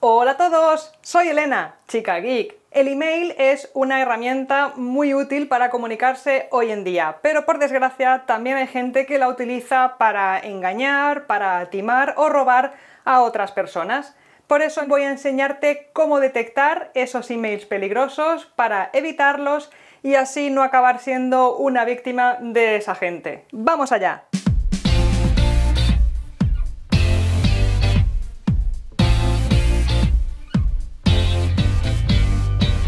Hola a todos, soy Elena, Chica Geek. El email es una herramienta muy útil para comunicarse hoy en día, pero por desgracia también hay gente que la utiliza para engañar, para timar o robar a otras personas. Por eso voy a enseñarte cómo detectar esos emails peligrosos para evitarlos y así no acabar siendo una víctima de esa gente. ¡Vamos allá!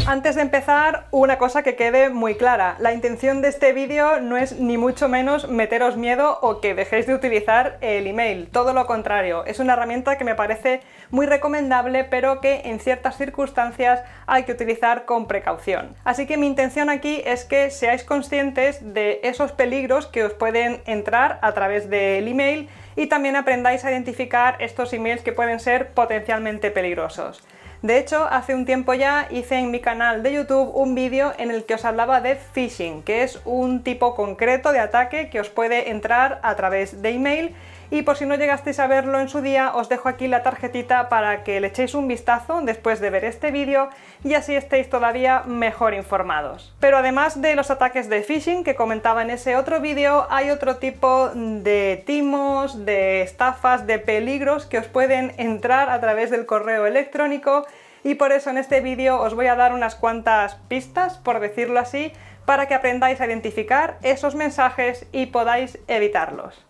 Antes de empezar, una cosa que quede muy clara. La intención de este vídeo no es ni mucho menos meteros miedo o que dejéis de utilizar el email. Todo lo contrario, es una herramienta que me parece muy recomendable, pero que en ciertas circunstancias hay que utilizar con precaución. Así que mi intención aquí es que seáis conscientes de esos peligros que os pueden entrar a través del email y también aprendáis a identificar estos emails que pueden ser potencialmente peligrosos. De hecho, hace un tiempo ya hice en mi canal de YouTube un vídeo en el que os hablaba de phishing, que es un tipo concreto de ataque que os puede entrar a través de email, y por si no llegasteis a verlo en su día, os dejo aquí la tarjetita para que le echéis un vistazo después de ver este vídeo y así estéis todavía mejor informados. Pero además de los ataques de phishing que comentaba en ese otro vídeo, hay otro tipo de timos, de estafas, de peligros que os pueden entrar a través del correo electrónico, y por eso en este vídeo os voy a dar unas cuantas pistas, por decirlo así, para que aprendáis a identificar esos mensajes y podáis evitarlos.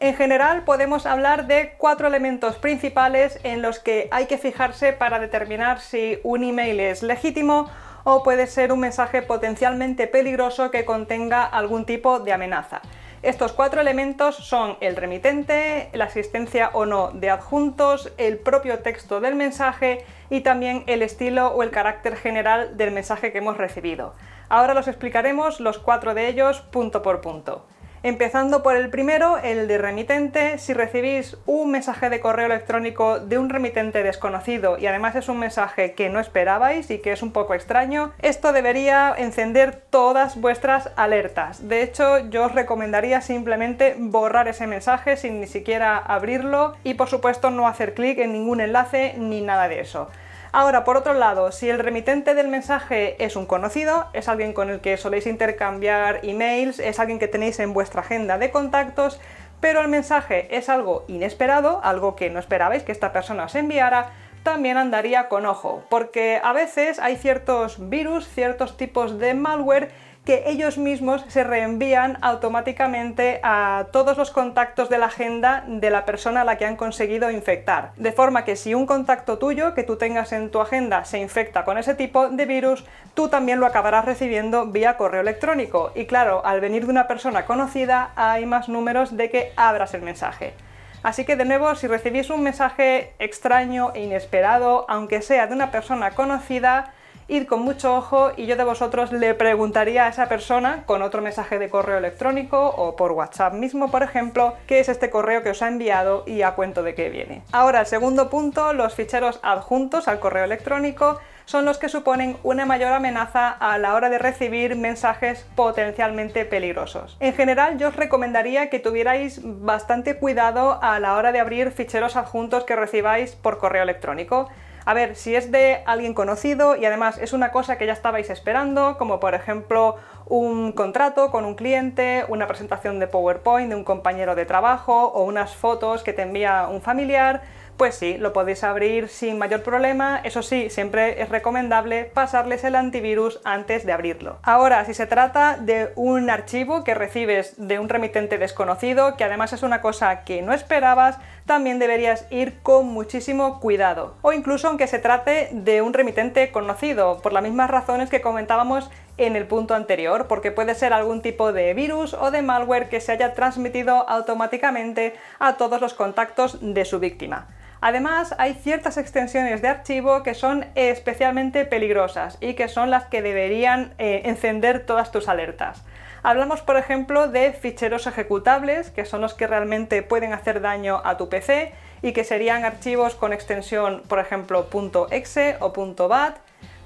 En general podemos hablar de cuatro elementos principales en los que hay que fijarse para determinar si un email es legítimo o puede ser un mensaje potencialmente peligroso que contenga algún tipo de amenaza. Estos cuatro elementos son el remitente, la existencia o no de adjuntos, el propio texto del mensaje y también el estilo o el carácter general del mensaje que hemos recibido. Ahora los explicaremos los cuatro de ellos punto por punto. Empezando por el primero, el de remitente. Si recibís un mensaje de correo electrónico de un remitente desconocido y además es un mensaje que no esperabais y que es un poco extraño, esto debería encender todas vuestras alertas. De hecho, yo os recomendaría simplemente borrar ese mensaje sin ni siquiera abrirlo y, por supuesto, no hacer clic en ningún enlace ni nada de eso. Ahora, por otro lado, si el remitente del mensaje es un conocido, es alguien con el que soléis intercambiar emails, es alguien que tenéis en vuestra agenda de contactos, pero el mensaje es algo inesperado, algo que no esperabais que esta persona os enviara, también andaría con ojo, porque a veces hay ciertos virus, ciertos tipos de malware que ellos mismos se reenvían automáticamente a todos los contactos de la agenda de la persona a la que han conseguido infectar. De forma que si un contacto tuyo que tú tengas en tu agenda se infecta con ese tipo de virus, tú también lo acabarás recibiendo vía correo electrónico. Y claro, al venir de una persona conocida hay más números de que abras el mensaje. Así que de nuevo, si recibís un mensaje extraño e inesperado, aunque sea de una persona conocida, id con mucho ojo, y yo de vosotros le preguntaría a esa persona con otro mensaje de correo electrónico o por WhatsApp mismo, por ejemplo, qué es este correo que os ha enviado y a cuento de qué viene. Ahora, el segundo punto, los ficheros adjuntos al correo electrónico son los que suponen una mayor amenaza a la hora de recibir mensajes potencialmente peligrosos. En general, yo os recomendaría que tuvierais bastante cuidado a la hora de abrir ficheros adjuntos que recibáis por correo electrónico. A ver, si es de alguien conocido y además es una cosa que ya estabais esperando, como por ejemplo un contrato con un cliente, una presentación de PowerPoint de un compañero de trabajo o unas fotos que te envía un familiar, pues sí, lo podéis abrir sin mayor problema. Eso sí, siempre es recomendable pasarles el antivirus antes de abrirlo. Ahora, si se trata de un archivo que recibes de un remitente desconocido, que además es una cosa que no esperabas, también deberías ir con muchísimo cuidado. O incluso aunque se trate de un remitente conocido, por las mismas razones que comentábamos en el punto anterior, porque puede ser algún tipo de virus o de malware que se haya transmitido automáticamente a todos los contactos de su víctima. Además, hay ciertas extensiones de archivo que son especialmente peligrosas y que son las que deberían encender todas tus alertas. Hablamos, por ejemplo, de ficheros ejecutables, que son los que realmente pueden hacer daño a tu PC y que serían archivos con extensión, por ejemplo, .exe o .bat.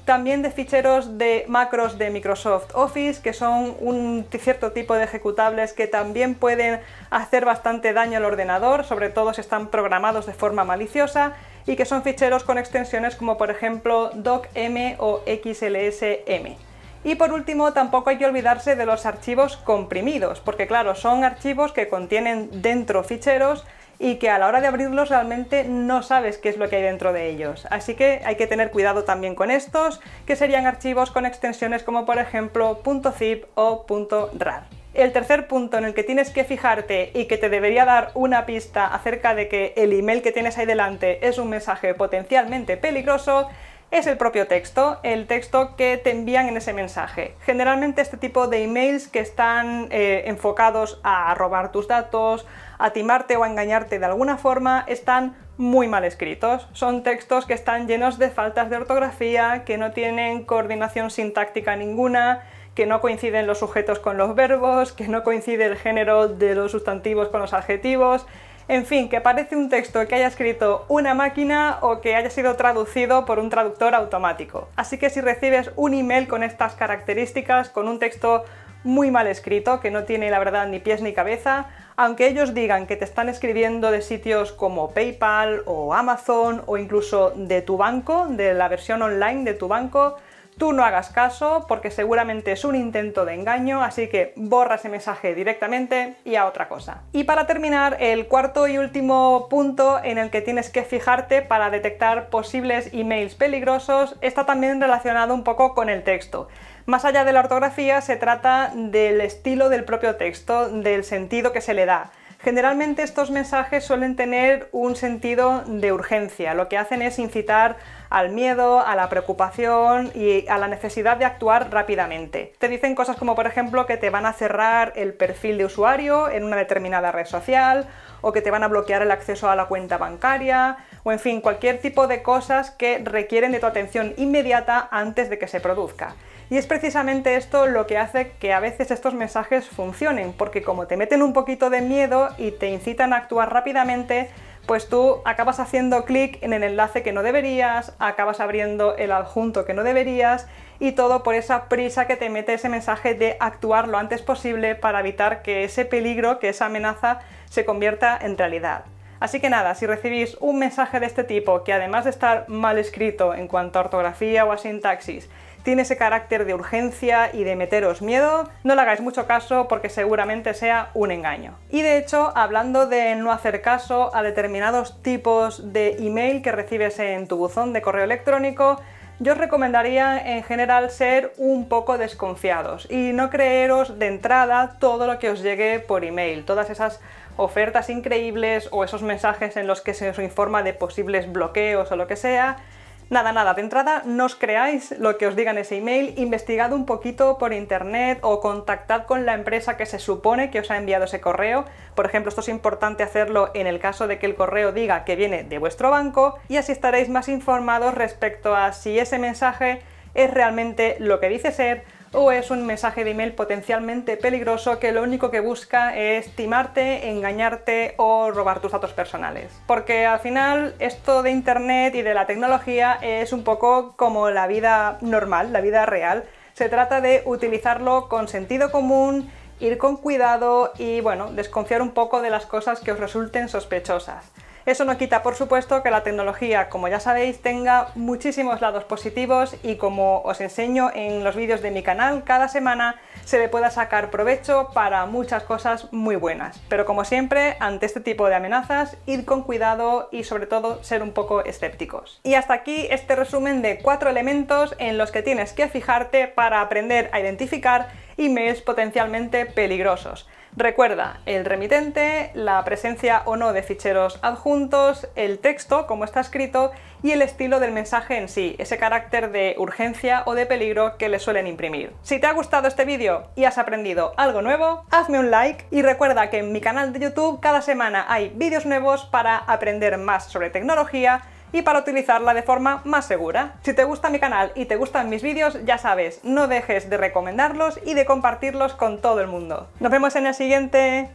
También de ficheros de macros de Microsoft Office, que son un cierto tipo de ejecutables que también pueden hacer bastante daño al ordenador, sobre todo si están programados de forma maliciosa, y que son ficheros con extensiones como por ejemplo DocM o XLSM. Y por último, tampoco hay que olvidarse de los archivos comprimidos, porque claro, son archivos que contienen dentro ficheros y que a la hora de abrirlos realmente no sabes qué es lo que hay dentro de ellos. Así que hay que tener cuidado también con estos, que serían archivos con extensiones como por ejemplo .zip o .rar. El tercer punto en el que tienes que fijarte y que te debería dar una pista acerca de que el email que tienes ahí delante es un mensaje potencialmente peligroso es el propio texto, el texto que te envían en ese mensaje. Generalmente este tipo de emails que están enfocados a robar tus datos, a timarte o a engañarte de alguna forma, están muy mal escritos. Son textos que están llenos de faltas de ortografía, que no tienen coordinación sintáctica ninguna, que no coinciden los sujetos con los verbos, que no coincide el género de los sustantivos con los adjetivos. En fin, que parece un texto que haya escrito una máquina o que haya sido traducido por un traductor automático. Así que si recibes un email con estas características, con un texto muy mal escrito, que no tiene la verdad ni pies ni cabeza, aunque ellos digan que te están escribiendo de sitios como PayPal o Amazon o incluso de tu banco, de la versión online de tu banco, tú no hagas caso porque seguramente es un intento de engaño, así que borra ese mensaje directamente y a otra cosa. Y para terminar, el cuarto y último punto en el que tienes que fijarte para detectar posibles emails peligrosos está también relacionado un poco con el texto. Más allá de la ortografía, se trata del estilo del propio texto, del sentido que se le da. Generalmente estos mensajes suelen tener un sentido de urgencia, lo que hacen es incitar al miedo, a la preocupación y a la necesidad de actuar rápidamente. Te dicen cosas como por ejemplo que te van a cerrar el perfil de usuario en una determinada red social, o que te van a bloquear el acceso a la cuenta bancaria, o en fin, cualquier tipo de cosas que requieren de tu atención inmediata antes de que se produzca. Y es precisamente esto lo que hace que a veces estos mensajes funcionen, porque como te meten un poquito de miedo y te incitan a actuar rápidamente, pues tú acabas haciendo clic en el enlace que no deberías, acabas abriendo el adjunto que no deberías, y todo por esa prisa que te mete ese mensaje de actuar lo antes posible para evitar que ese peligro, que esa amenaza, se convierta en realidad. Así que nada, si recibís un mensaje de este tipo, que además de estar mal escrito en cuanto a ortografía o a sintaxis, tiene ese carácter de urgencia y de meteros miedo, no le hagáis mucho caso porque seguramente sea un engaño. Y de hecho, hablando de no hacer caso a determinados tipos de email que recibes en tu buzón de correo electrónico, yo os recomendaría en general ser un poco desconfiados y no creeros de entrada todo lo que os llegue por email, todas esas ofertas increíbles o esos mensajes en los que se os informa de posibles bloqueos o lo que sea. Nada, de entrada no os creáis lo que os digan ese email, investigad un poquito por internet o contactad con la empresa que se supone que os ha enviado ese correo. Por ejemplo, esto es importante hacerlo en el caso de que el correo diga que viene de vuestro banco, y así estaréis más informados respecto a si ese mensaje es realmente lo que dice ser o es un mensaje de email potencialmente peligroso que lo único que busca es timarte, engañarte o robar tus datos personales. Porque al final esto de internet y de la tecnología es un poco como la vida normal, la vida real. Se trata de utilizarlo con sentido común, ir con cuidado y bueno, desconfiar un poco de las cosas que os resulten sospechosas. Eso no quita, por supuesto, que la tecnología, como ya sabéis, tenga muchísimos lados positivos y, como os enseño en los vídeos de mi canal, cada semana se le pueda sacar provecho para muchas cosas muy buenas. Pero como siempre, ante este tipo de amenazas, ir con cuidado y sobre todo ser un poco escépticos. Y hasta aquí este resumen de 4 elementos en los que tienes que fijarte para aprender a identificar emails potencialmente peligrosos. Recuerda el remitente, la presencia o no de ficheros adjuntos, el texto, cómo está escrito, y el estilo del mensaje en sí, ese carácter de urgencia o de peligro que le suelen imprimir. Si te ha gustado este vídeo y has aprendido algo nuevo, hazme un like y recuerda que en mi canal de YouTube cada semana hay vídeos nuevos para aprender más sobre tecnología y para utilizarla de forma más segura. Si te gusta mi canal y te gustan mis vídeos, ya sabes, no dejes de recomendarlos y de compartirlos con todo el mundo. Nos vemos en el siguiente.